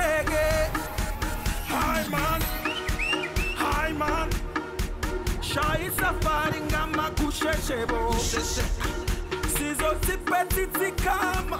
Gusheshe. Hi man, Shai safari ngama gusheshe bo. Sizo sipeti tikama.